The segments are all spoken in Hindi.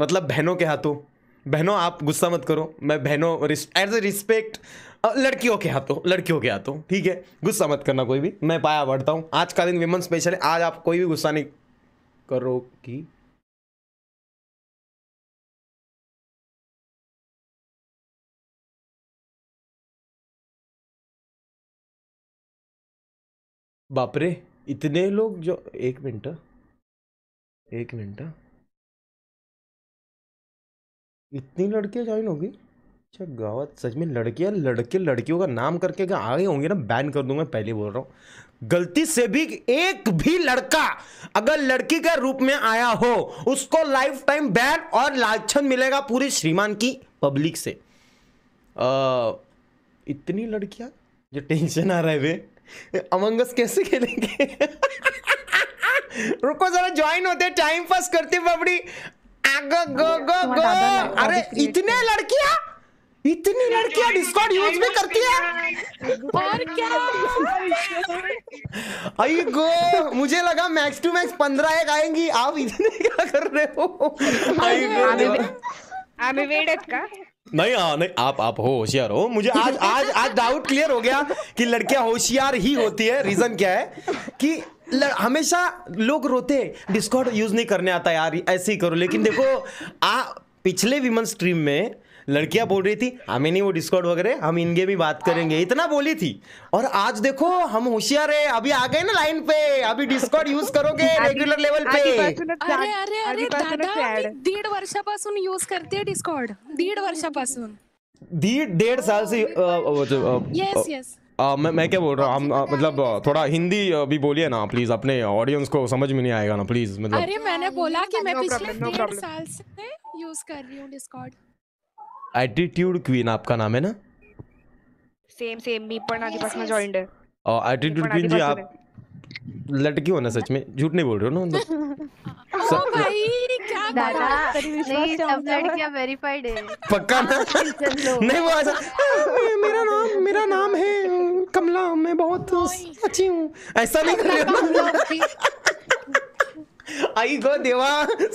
मतलब बहनों के हाथों, बहनों आप गुस्सा मत करो, मैं बहनों एज ए रिस्पेक्ट लड़कियों के हाथों, लड़कियों के हाथों, ठीक है, गुस्सा मत करना कोई भी, मैं पाया बढ़ता हूँ, आज का दिन विमेन स्पेशल है, आज आप कोई भी गुस्सा नहीं करोगी। बाप रे इतने लोग जो, एक मिनट इतनी लड़कियां ज्वाइन होगी? अच्छा गावत, सच में लड़कियां लड़कियों का नाम करके आगे होंगे ना, बैन कर दूंगा, पहले बोल रहा हूँ। गलती से भी एक भी लड़का अगर लड़की के रूप में आया हो उसको लाइफ टाइम बैन और लांछन मिलेगा पूरी श्रीमान की पब्लिक से। इतनी लड़कियां जो टेंशन आ रहा है वे अमंग अस कैसे खेलेंगे? रुको जरा, ज्वाइन होते टाइम पास करते बबड़ी। गो गो गो गो। अरे इतने लड़कियां डिस्कॉर्ड यूज भी करती है और क्या? आई गो, मुझे लगा मैक्स टू मैक्स 15 एक आएंगी, आप इतने क्या कर रहे हो? आई गो नहीं, हाँ नहीं, आप होशियार हो। मुझे आज आज आज डाउट क्लियर हो गया कि लड़कियां होशियार ही होती है। रीजन क्या है कि हमेशा लोग रोते डिस्कॉर्ड यूज नहीं करने आता यार, ऐसे ही करो, लेकिन देखो पिछले विमेन स्ट्रीम में लड़कियां बोल रही थी हमें नहीं वो डिस्कॉर्ड वगैरह, हम इनके भी बात करेंगे, इतना बोली थी। और आज देखो हम होशियार है, अभी आ गए ना लाइन पे, अभी डिस्कॉर्ड यूज करोगे रेगुलर लेवल पे। अरे अरे अरे दादा, 1.5 वर्षापासून यूज करते डिस्कॉर्ड, 1.5 वर्षापासून, 1.5 साल से। यस यस, मैं क्या बोल रहा हूँ, मतलब थोड़ा हिंदी भी बोलिए ना प्लीज, अपने ऑडियंस को समझ में नहीं आएगा ना प्लीज। मतलब अरे मैंने बोला कि मैं पिछले 1.5 साल से यूज कर रही हूँ डिस्कॉर्ड। एटीट्यूड क्वीन आपका नाम है ना? सेम मी पण आधीपासून जॉइंड है। और एटीट्यूड क्वीन जी आप लड़की हो ना, सच में झूठ नहीं बोल रहे हो ना? ओ भाई क्या दादा, नहीं सब लड़कियां वेरीफाइड है पक्का ना? नहीं वो ऐसा मेरा नाम है कमला, मैं बहुत अच्छी हूँ, ऐसा नहीं कर रहे हो? आई गो देवा,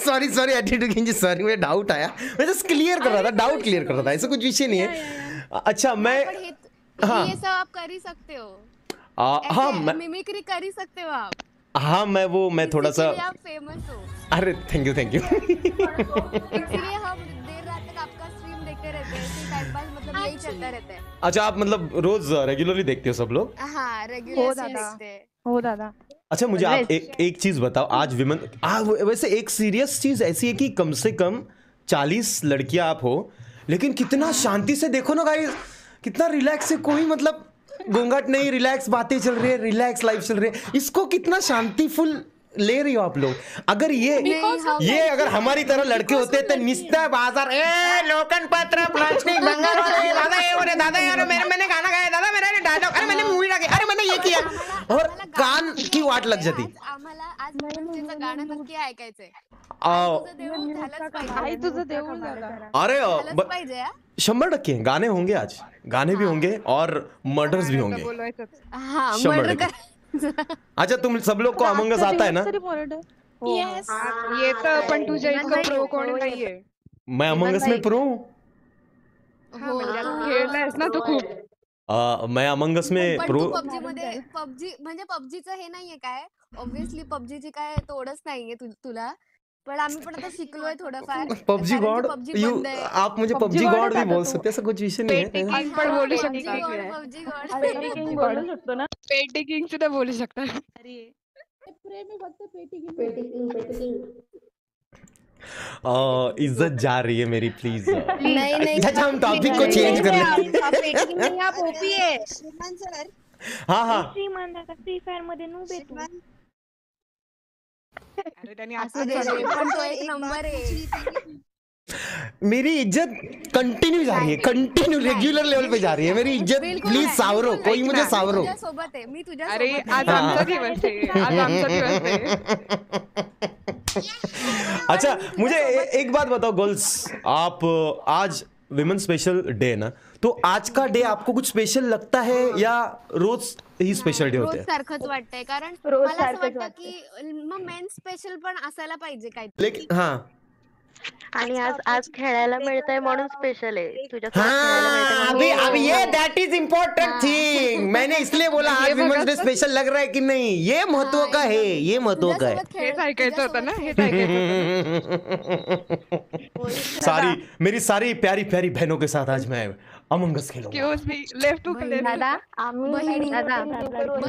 सॉरी एटीट्यूड, सॉरी मुझे डाउट आया, मैं जस्ट क्लियर कर रहा था, डाउट क्लियर कर रहा था, ऐसा कुछ विषय नहीं है। अच्छा मैं ये सब आप कर ही सकते हो, हाँ मिमिक्री कर ही सकते हो आप, हाँ मैं वो मैं थोड़ा सा आप फेमस हो। अरे थैंक यू इसलिए हम देर रात तक आपका स्ट्रीम देखते रहते हैं, टाइम पास मतलब यही चलता रहता है। अच्छा आप मतलब रोज रेगुलरली देखते हो सब लोग? हाँ रेगुलरली देखते हैं। हो दादा अच्छा मुझे आप एक चीज बताओ, आज विमेन वैसे एक सीरियस चीज ऐसी है कि कम से कम 40 लड़कियां आप हो, लेकिन कितना शांति से, देखो ना गाइस कितना रिलैक्स है, कोई मतलब घूंघट नहीं, रिलैक्स बातें चल रही है, रिलैक्स लाइफ चल रही है, इसको कितना शांतिफुल ले रही हो आप लोग। अगर ये अगर हमारी तरह लड़के होते तो निस्ता बाजार ए लोकन पत्र प्लास्टिक बंगाल वाले दादा ये बोले दादा यार मैंने गाना गाया दादा मेरा डायलॉग, अरे मैंने मूवी डाली, अरे मैंने ये किया, और कान की वाट लग जाती। आम्हाला आज मॅडमचं गाणं नक्की ऐकायचंय, अरे 100% गाने होंगे आज, गाने भी होंगे और मर्डर्स भी होंगे। अच्छा तुम सब लोग को अमंग अस आता है ना? यस ये तो पण तुझे इतका प्रो कोण नाहीये, मैं अमंग अस में प्रो हूं। हां खेळलास ना तू खूप? मैं अमंग अस में प्रो, पबजी मध्ये पबजी म्हणजे पबजीचं हे नाहीये काय, ऑब्वियसली पबजीची काय तोडच नाहीये तुला, पण आम्ही पण आता शिकलोय थोडंफार। पबजी गॉड आप मुझे पबजी गॉड भी बोल सकते, ऐसा कुछ विषय नहीं है। पेटिकिंग पण बोलू शकते, पबजी गॉड पेटिकिंग बोलू शकतो ना, पेटिकिंग सुद्धा बोलू शकता। अरे प्रेम ही फक्त पेटिकिंग। इज्जत जा रही है मेरी प्लीज। नहीं अच्छा हम टॉपिक को चेंज कर लेते हैं। पेटिकिंग नहीं, आप ओपी है श्रीमान सर। हां श्रीमान दादा फ्री फायर मध्ये नूब आहे तू? मेरी इज्जत कंटिन्यू जा रही है, कंटिन्यू रेगुलर लेवल पे जा रही है मेरी इज्जत, प्लीज सावरो कोई, मुझे सावरो। अरे आज आमचा दिवस है, आज आमचा दिवस है। अच्छा मुझे एक बात बताओ गर्ल्स, आप आज विमेन स्पेशल डे है ना, तो आज का डे आपको कुछ स्पेशल लगता है या रोज ही स्पेशल डे होते हैं? रोज सारखंच वाटतंय, कारण मला असं वाटतं की मग मेन स्पेशल पण असायला पाहिजे काहीतरी। हां आणि आज आज खेळायला मिळतंय म्हणून स्पेशल आहे तुझ्यासाठी। अभी अभी ये दैट इज इम्पोर्टेंट थिंग, मैंने इसलिए बोला आज विमेंस डे स्पेशल लग रहा है कि नहीं, ये महत्व का है, ये महत्व का है। ऐसा होता ना, सारी मेरी सारी प्यारी प्यारी बहनों के साथ आज मैं अमंग अस खेलूंगा,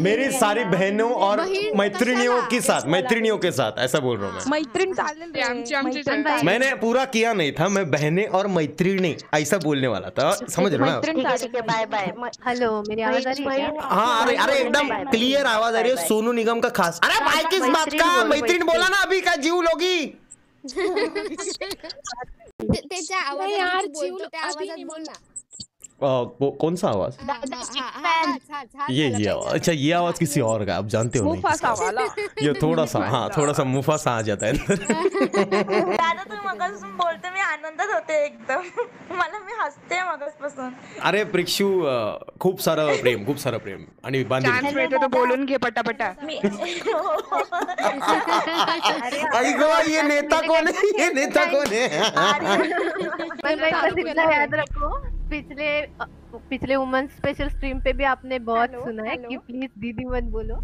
मेरी सारी बहनों और मैत्रिणियों के साथ, मैत्रिणियों के साथ ऐसा बोल रहा हूँ मैं। मैंने पूरा किया नहीं था, मैं बहने और मैत्रिणी ऐसा बोलने वाला था, समझ रहे ना। हेलो मेरी आवाज आ रही है? हाँ अरे एकदम क्लियर आवाज आ रही है। सोनू निगम का खास, अरे भाई किस बात का मैत्रीण बोला ना, अभी का जीव लोगी यार, जीव बोलना। वो कौन सा आवाज? ये आवाज, अच्छा ये आवाज किसी और का, आप जानते हो नहीं, ये थोड़ा सा, हाँ थोड़ा सा मुफासा आ जाता है। दादा तुम बोलते मी आनंदात होते एकदम, मला मी हसते मगासपासून। अरे प्रिक्षू खूप सारं प्रेम, खूप सारं प्रेम आणि बांधील, बोलून घे पटापटा। आई गो ये नेता कोण आहे, ये नेता कोण आहे? पिछले वुमेन स्पेशल स्ट्रीम पे भी आपने बहुत सुना है कि प्लीज दीदी मत बोलो।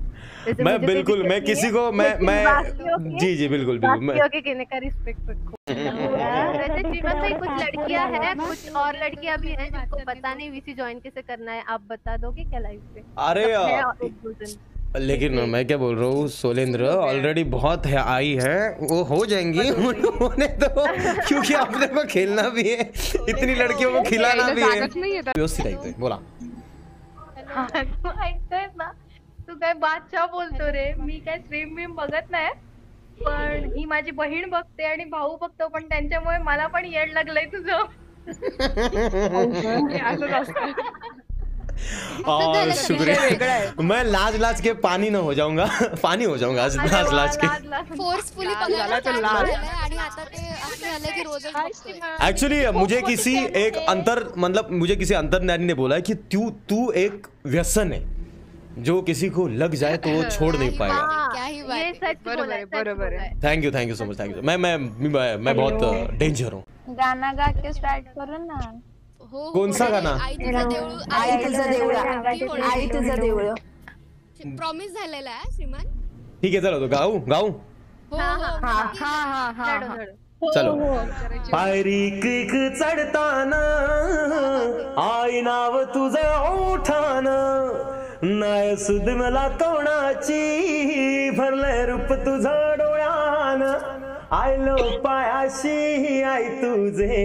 मैं बिल्कुल, मैं किसी को मैं जी जी बिल्कुल बिल्कुल के कहने का रिस्पेक्ट रखो। वैसे श्रीमन भाई कुछ लड़कियां हैं, कुछ और लड़कियां भी हैं जिनको पता नहीं वीसी ज्वाइन कैसे करना है, आप बता दोगे क्या लाइव पे? अरे लेकिन मैं क्या बोल रहा हूँ, सोलेंद्र ऑलरेडी बहुत है, आई है वो हो जाएंगी उन्होंने तो, क्योंकि आपने को खेलना भी है, इतनी लड़कियों को खिलाना भी है। बोला ना तू काय बादशाह बोलतो रे, मी काय स्ट्रीम बीम बघत नाही, पण ही माझी बहीण बघते आणि भाऊ बघतो, पण त्यांच्यामुळे मला पण येड लागलंय तुझं। और शुक्रिया, मैं लाज लाज के पानी न हो जाऊंगा, पानी हो जाऊंगा आज लाज लाज के, फोर्सफुली पकड़ला तो लाज। एक्चुअली मुझे किसी एक अंतर, मतलब मुझे किसी अंतर्ज्ञानी ने बोला है कि तू एक व्यसन है जो किसी को लग जाए तो वो छोड़ नहीं पाएगा। ये सच बरोबर है। Thank you so much, thank you. मैं बहुत डेंजर हूँ। गाना गा के स्टार्ट करो ना। कौन सा गाना? आई तुझा देवळा प्रॉमिस झालेला आहे श्रीमान। ठीक है चलो तो गाऊ चलो। पायरी क्रिक चढताना आई नाव तुझा ओठाना, नाय सुध मला कोणाची, भरले रूप तुझा डोळ्याना, आयलो पायाशी आई तुझे,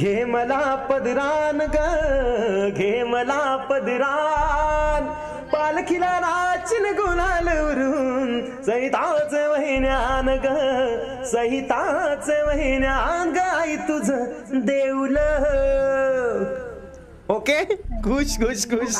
घे मला पदरान ग, घे मला पदरान, पालखीला नाचन गुलाल उरून, सहिताच महिन्यान ग, सहिताच महिन्यान ग, आई तुझं देऊळ। ओके खुश खुश खुश।